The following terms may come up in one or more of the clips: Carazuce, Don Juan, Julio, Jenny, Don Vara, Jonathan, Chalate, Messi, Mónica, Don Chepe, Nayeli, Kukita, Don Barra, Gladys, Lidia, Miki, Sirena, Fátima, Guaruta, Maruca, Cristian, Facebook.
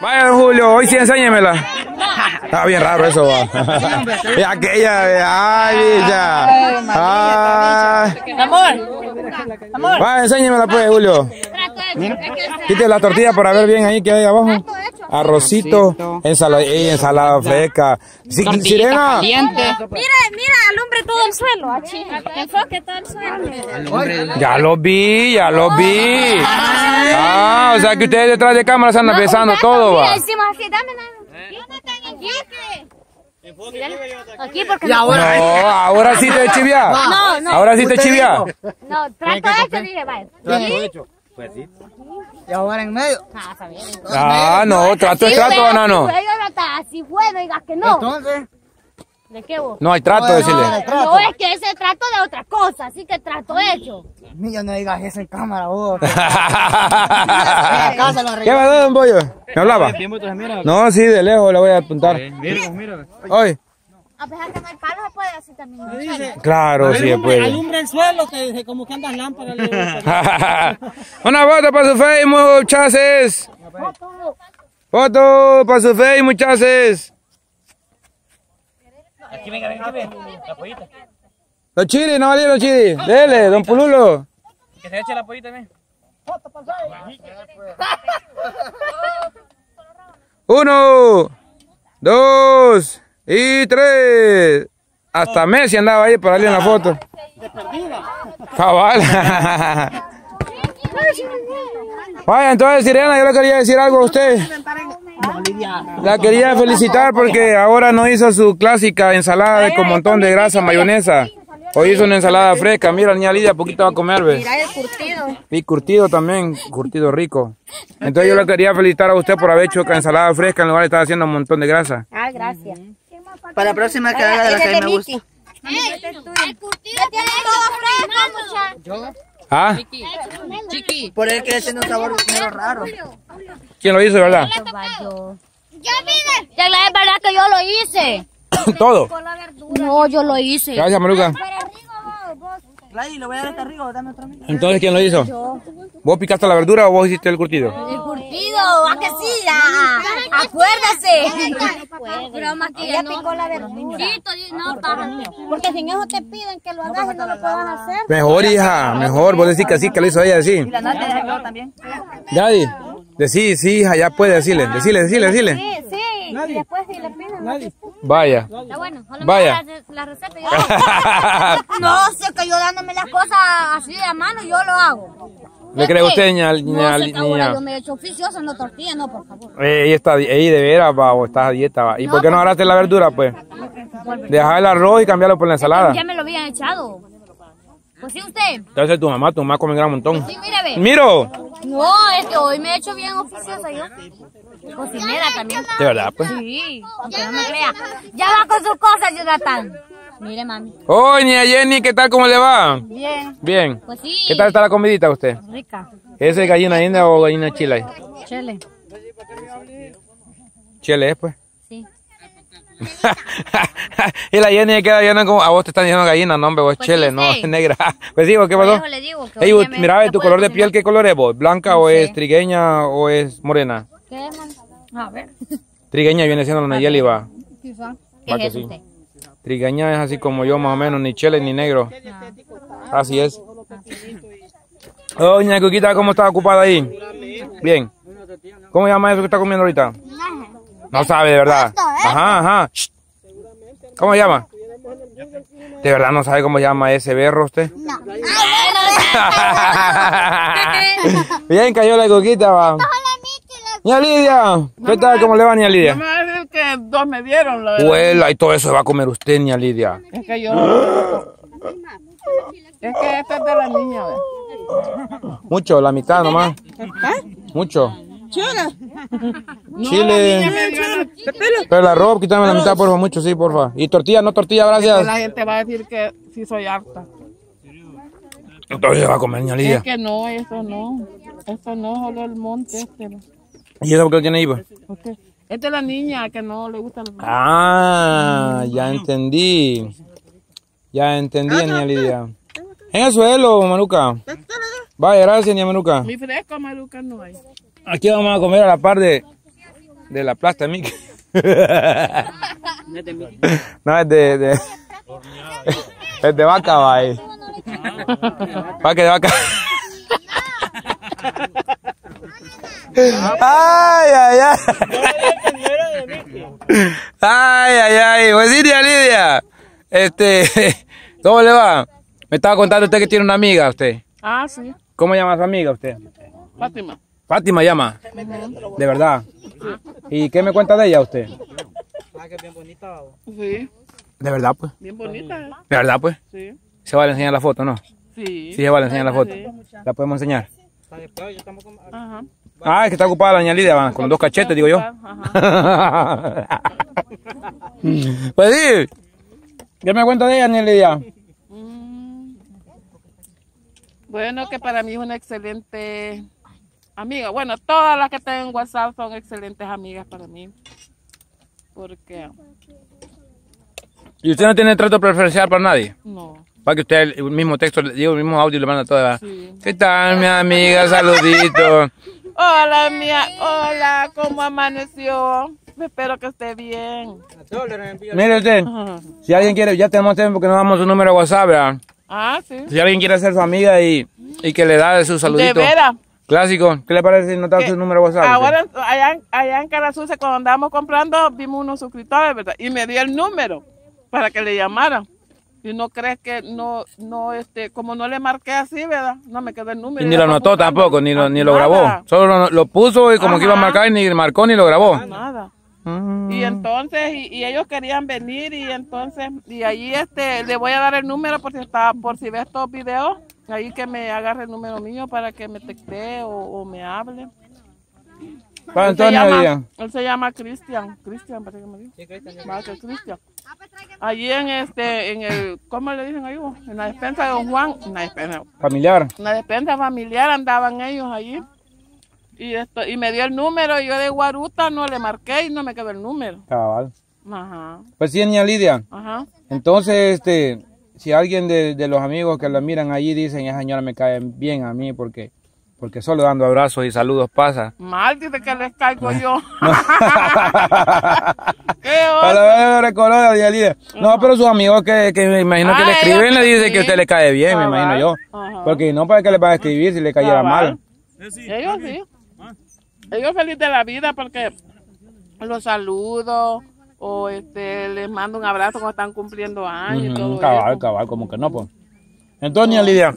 Vaya, Julio, hoy sí enséñamela. Está bien raro eso, va. Y aquella, ay, ya. Amor. Va, enséñamela pues, Julio. Quite la tortilla para ver bien ahí que hay abajo. Arrocito, ensalada fresca. Sirena. Mira, alumbre todo el suelo. Enfoque todo el suelo. Ya lo vi. Ah, o sea que ustedes detrás de cámara están besando todo, va. Aquí porque no, ahora sí te chivia. Ahora sí te chivia. No, trato hecho, dije, vaya. Pues sí. Y ahora en medio. Ah, no, trato es trato, no, no. Si fue, no digas que no. Entonces. ¿De qué vos? No hay trato, decirle. No, es que ese trato de otra cosa, así que trato hecho. Niño, no digas eso en cámara vos. ¿Qué me da, don Bollo? ¿Me hablaba? No, sí, de lejos le voy a apuntar. Mira. Oye. A pesar que no hay palo, se puede así también. Claro, sí se puede. Alumbra el suelo, que como que andas lámparas. Una foto para su Facebook, muchachos. Foto para su Facebook, muchachos. Aquí venga, la pollita. Los chiris, no valieron los chiris. Dele, don Pululo. Que se eche la pollita también. Foto para su Facebook. 1, 2 y 3. Hasta Messi andaba ahí para darle en la foto. Cabal. Vaya, entonces, Sirena, yo le quería decir algo a usted. La quería felicitar porque ahora no hizo su clásica ensalada con montón de grasa, mayonesa. Hoy hizo una ensalada fresca. Mira, niña Lidia, poquito va a comer, ¿ves? Mira, el curtido. Y curtido también, curtido rico. Entonces yo le quería felicitar a usted por haber hecho ensalada fresca en lugar de estar haciendo un montón de grasa. Ah, gracias. Para la próxima que haga de la que me gusta. El curtido tiene todo fresco, muchacha. ¿Ah? Chiqui. Por él que le tiene un sabor medio raro. ¿Quién lo hizo, verdad? Yo, mire. Ya es verdad que yo lo hice. ¿Todo? No, yo lo hice. Gracias, Maruca. Gladys, lo voy a dar hasta arriba, dame otra mitad. Entonces, ¿quién lo hizo? Yo. ¿Vos picaste la verdura o vos hiciste el curtido? El curtido, ¿a que sí? Acuérdese. Pero más que ya picó la verdura. No, pájame. Porque sin eso te piden que lo hagas y no lo puedas hacer. Mejor, hija, mejor. Vos decís que así, que lo hizo ella, así. ¿Y la nata de acá también? Gladys, decís, sí, hija, ya puede, decirle. Sí. Y después si le piden. Vaya. Está bueno. Vaya. La receta yo. No, si es que yo dándome las cosas así de mano, yo lo hago. ¿Le cree usted, niña? Yo me he hecho oficiosa en la tortilla, no, por favor. Ahí de veras, va, o estás a dieta, va. ¿Y por qué no agarraste la verdura, pues? Dejar el arroz y cambiarlo por la ensalada. Ya me lo habían echado. Pues sí, usted. Entonces tu mamá come un gran montón. Sí, mire, ve. ¡Miro! No, es que hoy me he hecho bien oficiosa yo. Cocinera también. ¿De verdad, pues? Sí, aunque no me crea. Ya va con sus cosas, Jonathan. Mire, mami. Oye, Jenny, ¿qué tal? ¿Cómo le va? Bien. Pues sí. ¿Qué tal está la comidita usted? Rica. ¿Es de gallina india o gallina chile? Chile es, pues. Sí. Y la Jenny queda llena como, a vos te están diciendo gallina, no, hombre, vos pues chile, sí, no, sí. Negra. Pues digo, ¿qué pasó? Le digo que ey, mira, ¿tu color de piel qué color es vos? ¿Blanca no o sé. Es trigueña o es morena? ¿Qué es, man? A ver. Trigueña viene siendo una Nayeli, va. Quizá. ¿Qué va es que sí. Usted? Trigueña es así como yo, más o menos, ni chile ni negro. No. Así es. Doña Cuquita, ¿cómo está ocupada ahí? Bien. ¿Cómo llama eso que está comiendo ahorita? No sabe, de verdad. Ajá. Shh. ¿Cómo llama? De verdad no sabe cómo llama ese berro usted. No. Bien cayó la coquita, va. Niña Lidia, ¿qué tal? ¿Cómo le va, niña Lidia? No me va a decir que dos me vieron, la verdad. Huela y todo eso va a comer usted, niña Lidia. Es que yo... Es que esta es de la niña, ¿ves? Mucho, la mitad nomás. ¿Eh? Mucho. Chula. Chile. Pero el arroz, quítame la mitad, porfa, mucho, sí, porfa. Y tortilla, no tortilla, gracias. La gente va a decir que sí soy harta. Entonces va a comer, niña Lidia. Es que no, eso no. Esto no, solo el monte este. ¿Y eso por qué lo tiene ahí, pues? Okay. Esta es la niña que no le gusta el monte. Ah, ya entendí. Ya entendí, niña Lidia. En el suelo, Maruca. Vaya, gracias, niña Maruca. Mi fresco, Maruca, no hay. Aquí vamos a comer a la par de De la plasta, Miki. No es de Miki. No, es de... Es de vaca, va ahí. Va que de vaca. Ay, ay, ay. Ay, ay, ay. Buen día, Lidia. ¿Cómo le va? Me estaba contando usted que tiene una amiga, usted. Ah, sí. ¿Cómo llama a su amiga usted? Fátima. Fátima llama. De verdad. ¿Y qué me cuenta de ella usted? Ah, que es bien bonita. Sí. De verdad, pues. Bien bonita, ¿eh? De verdad, pues. Sí. ¿Se vale enseñar la foto, no? Sí. Sí, se vale enseñar la foto. Sí. ¿La podemos enseñar? Ajá. Ah, es que está ocupada la doña Lidia, con dos cachetes, digo yo. Ajá. Pues sí. ¿Qué me cuenta de ella, doña Lidia? Bueno, que para mí es una excelente amiga. Bueno, todas las que tengo en WhatsApp son excelentes amigas para mí. Porque... ¿Y usted no tiene trato preferencial para nadie? No. Para que usted el mismo texto, el mismo audio le manda a todas. Sí. ¿Qué tal, mi amiga? Saludito. Hola, mía. Hola, ¿cómo amaneció? Espero que esté bien. Mire usted, si alguien quiere, ya tenemos tiempo que nos damos su número de WhatsApp, ¿verdad? Ah, sí. Si alguien quiere ser su amiga y que le da su saludito. De veras. Clásico, ¿qué le parece si notar su número de WhatsApp? Ahora, allá en Carazuce, cuando andábamos comprando, vimos unos suscriptores, ¿verdad? Y me dio el número para que le llamara. Y no crees que como no le marqué así, ¿verdad? No me quedó el número. Y ni lo anotó tampoco, ni lo grabó. Solo lo puso y como que iba a marcar y ni marcó ni lo grabó. Nada. Y entonces, y ellos querían venir y entonces, y ahí le voy a dar el número por si ves estos videos, ahí que me agarre el número mío para que me textee o me hable. Él se llama, Cristian. Cristian, parece que me dijo. Sí, Cristian. Allí en el, ¿cómo le dicen ahí? En la despensa de Don Juan. En la despensa familiar. En la despensa familiar andaban ellos allí. Y me dio el número y yo de Guaruta no le marqué y no me quedó el número. Cabal. Ajá. Pues sí, niña Lidia. Ajá. Entonces, si alguien de los amigos que la miran allí dicen, esa señora me cae bien a mí porque solo dando abrazos y saludos pasa. Mal dice que les caigo yo. Para ver el color de la dialidad. No, pero sus amigos que me imagino que le escriben le dicen que usted le cae bien, me imagino yo. Ajá. Porque no, ¿para qué le van a escribir si le cayera mal? Ellos sí. Ellos feliz de la vida porque los saludo o les mando un abrazo cuando están cumpliendo años y todo. Cabal, como que no, pues. Entonces, Lidia.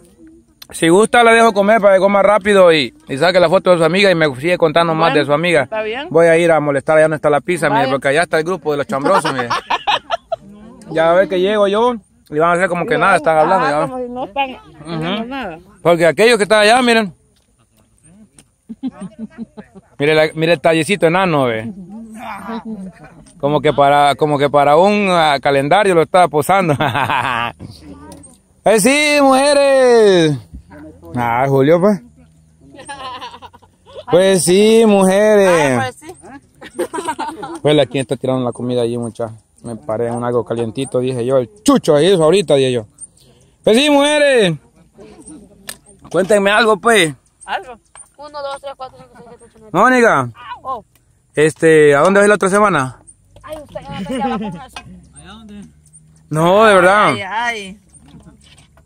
Si gusta, la dejo comer para que coma rápido y saque la foto de su amiga y me sigue contando más de su amiga. ¿Está bien? Voy a ir a molestar, allá no está la pizza, mire, porque allá está el grupo de los chambrosos, mire. Ya a ver que llego yo y van a hacer como que nada, están hablando. Ya como si no están haciendo nada. Porque aquellos que están allá, miren. Mire el tallecito enano, ve. Como que para un calendario lo estaba posando. Sí, mujeres. Ah, Julio, pues. Pues sí, mujeres. Pues aquí está tirando la comida allí, muchachos. Me parece un algo calientito, dije yo. El chucho ahí eso ahorita, dije yo. Pues sí, mujeres. Cuéntenme algo, pues. ¿Algo? 1, 2, 3, 4, 5, 6, 7, 8, 9. Mónica. ¿A dónde vas la otra semana? Ay, usted ya va a con eso. ¿A dónde? No, de verdad. Ay, ay.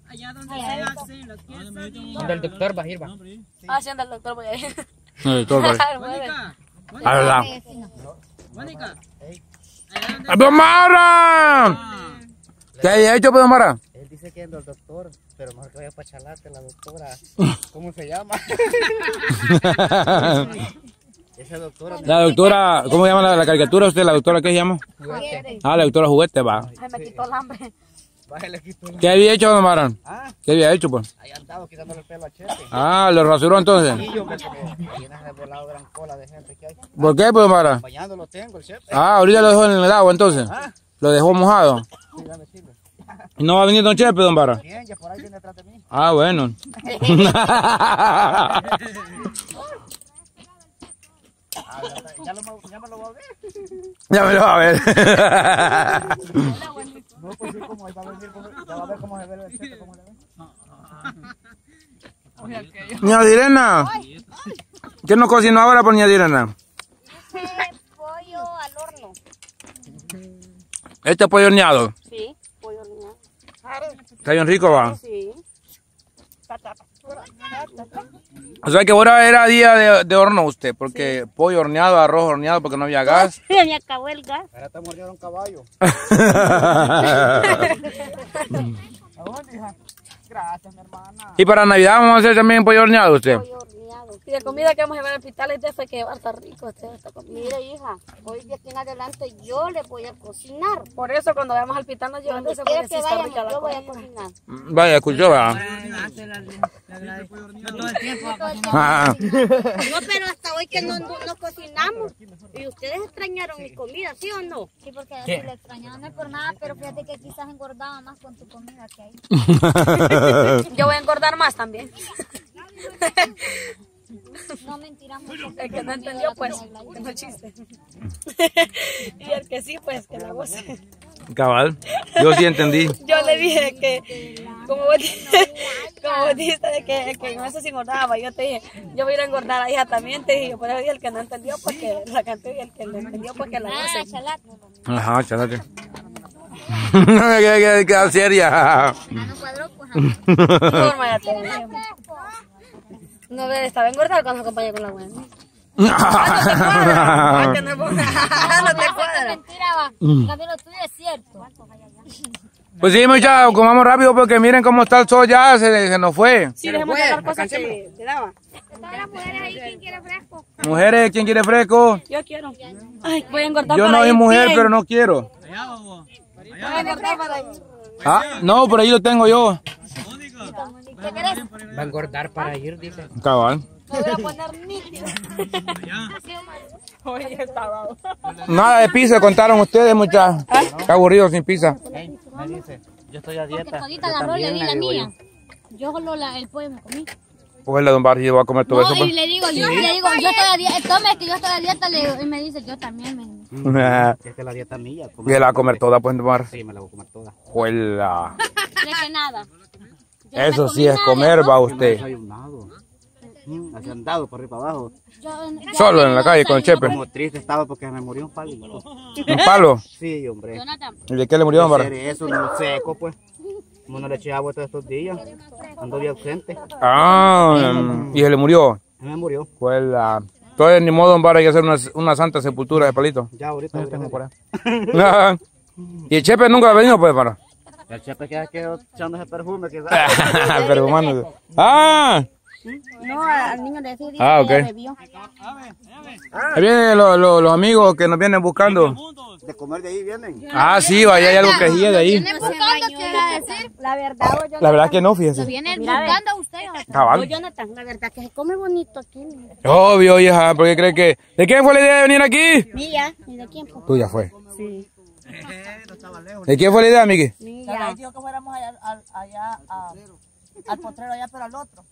Allá donde sea, sí, la tienda. Donde el doctor va a ir, va. Ah, sí, donde el doctor voy a ir. El doctor va a ir. A verdad. Mónica. ¡Don Barra! ¿Qué hay hecho, Don Vara? Él dice que es el doctor, pero mejor que vaya para Chalate, la doctora. ¿Cómo se llama? Esa doctora. La doctora, ¿cómo se llama la caricatura usted? ¿La doctora qué se llama? Juguete. Ah, la doctora Juguete, va. Se me quitó el hambre. ¿Qué había hecho, Don Vara? ¿Ah? ¿Qué había hecho, pues? Ahí andado quitándole el pelo a Chepe. Ah, ¿lo rasuró entonces? Sí, yo pensé que ahí han revolado gran cola de gente que hay. ¿Por qué, pues, Don Vara? Bañándolo tengo, el Chepe. Ah, ahorita lo dejó en el agua, entonces. ¿Ah? Lo dejó mojado. Sí, dame sirve. ¿Y no va a venir Don Chepe, Don Vara? Bien, ya por ahí viene atrás de mí. Ah, bueno. Ya me lo va a ver. Ya me lo va a ver. No, pues sí, como ahí va a venir, ya va a ver cómo se ve el chepe, cómo le ve. Niña Sirena, ¿qué nos cocinó ahora por Niña Sirena? ¿Este es pollo horneado? Sí, pollo horneado. ¿Está bien rico, va? Sí. O sea que ahora era día de horno usted, porque sí. Pollo horneado, arroz horneado, porque no había gas. Se me acabó el gas. Ahora estamos horneando un caballo. Gracias, mi hermana. Y para Navidad vamos a hacer también pollo horneado usted. Pollo horneado. Y la comida que vamos a llevar al hospital es de eso, que va a estar rico usted, esta comida. Mire, hija, hoy de aquí en adelante yo le voy a cocinar. Por eso cuando vayamos al hospital nos llevamos eso, porque sí está rica la yo comida. Voy a cocinar. Vaya, escuchó, va. No, pero hasta hoy que no cocinamos. Y ustedes extrañaron mi comida, ¿sí o no? Sí, porque así le extrañaron, no es por nada, pero fíjate que quizás engordaba más con tu comida que ahí. Yo voy a engordar más también. No mentira mucho. El que no entendió, pues, tengo chiste. Y el que sí, pues, que la goce. Cabal, yo sí entendí. Yo le dije que, como vos dijiste, que no se engordaba, yo te dije, yo voy a ir a engordar a hija también, te dije, por eso dije, el que no entendió, pues, que la cante, y el que lo entendió, pues, que la goce. Chalate. Ajá, chalate. Que queda seria. No, estaba engordado cuando se acompañé con la buena. No te cuadra. No te cuadra. Mentira, va. Lo tuyo es cierto. Pues sí, muchachos, comamos rápido porque miren cómo está el sol ya, se nos fue. Sí, dejemos de dar cosas que te daba. Todas las mujeres ahí, ¿quién quiere fresco? Mujeres, ¿quién quiere fresco? Yo quiero. Ay, voy a engordar. Yo no soy mujer, pero no quiero. Ah, no, por ahí lo tengo yo. ¿Qué querés? Va a engordar para ir, dice. Cabal. Me voy a poner nítido. Oye, está bajo. Nada de pizza contaron ustedes, muchachos. Qué aburrido sin pizza. Me dice, yo estoy a dieta. Todita agarró, le di la mía. Yo solo el pollo me comí. Pues la Don Barra va a comer todo eso. Y le digo, yo estoy a dieta. Tome, que yo estoy a dieta. Y me dice, yo también me. Es que la dieta mía. ¿Y la va a comer toda, pues, Don Barra? Sí, me la voy a comer toda. Juela. De que nada. Eso sí es comer, va usted. Se han dado por arriba para abajo. Solo en la calle con Chepe. Como triste estaba porque me murió un palo. ¿Un palo? Sí, hombre. ¿Y de qué le murió, Don Barra? Eso, no seco, pues. Como no le eché agua todos estos días. Ando de ausente. Ah, ¿y se le murió? Se me murió. Pues la... Entonces, ni modo, Don Barra, hay que hacer una santa sepultura de palito. Ya, ahorita lo tengo por ahí. ¿Y el Chepe nunca ha venido, pues, para? El Chepe queda echándose perfume, quizás. Perfumándose. ¡Ah! No, al niño le decía, ah, ok. Ahí vienen los amigos que nos vienen buscando. De comer de ahí vienen. Ah, sí, vaya, hay algo que sigue de ahí. La verdad que no, fíjese. Vienen buscando a ustedes. Jonathan, la verdad que se come bonito aquí. Obvio, hija, porque cree que... ¿De quién fue la idea de venir aquí? Mía, ¿y de quién fue? Tuya fue. Sí. No estaba lejos. ¿De quién fue la idea, Miki? Mía. Dijo que fuéramos allá al potrero allá, pero al otro.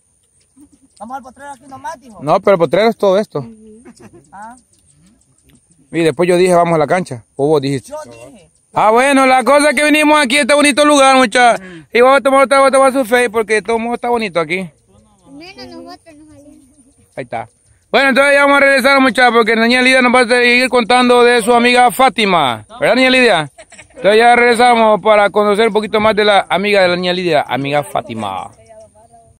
Vamos al potrero aquí nomás, dijo. No, pero el potrero es todo esto. Ah. Y después yo dije, vamos a la cancha. O vos dijiste. Yo dije. Ah, bueno, la cosa es que vinimos aquí a este bonito lugar, muchachos. Y vamos a tomar otra vuelta para su fe, porque todo el mundo está bonito aquí. Menos nosotros nos salimos. Ahí está. Bueno, entonces ya vamos a regresar, muchachos, porque la niña Lidia nos va a seguir contando de su amiga Fátima. ¿Verdad, niña Lidia? Entonces ya regresamos para conocer un poquito más de la amiga de la niña Lidia, amiga Fátima.